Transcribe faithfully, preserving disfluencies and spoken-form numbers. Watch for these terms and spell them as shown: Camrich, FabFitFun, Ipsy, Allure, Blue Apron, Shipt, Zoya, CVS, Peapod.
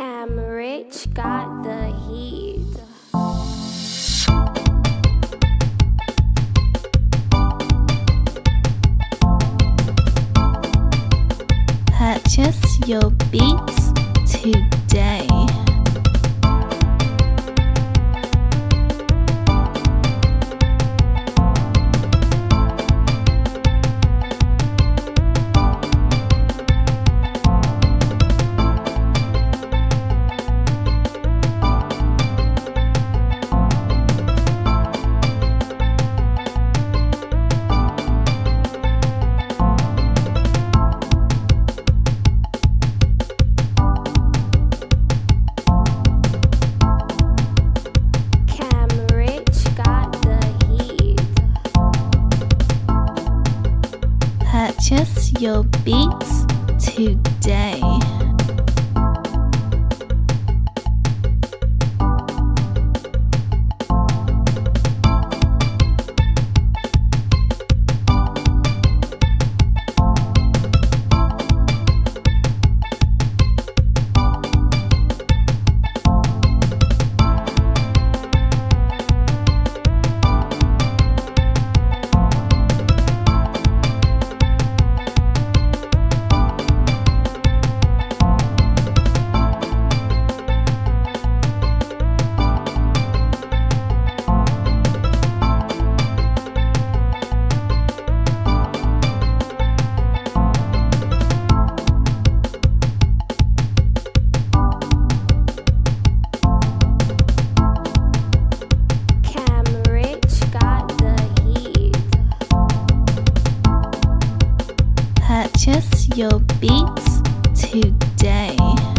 Camrich got the heat. Purchase your beats today. Purchase your beats today. Purchase your beats today.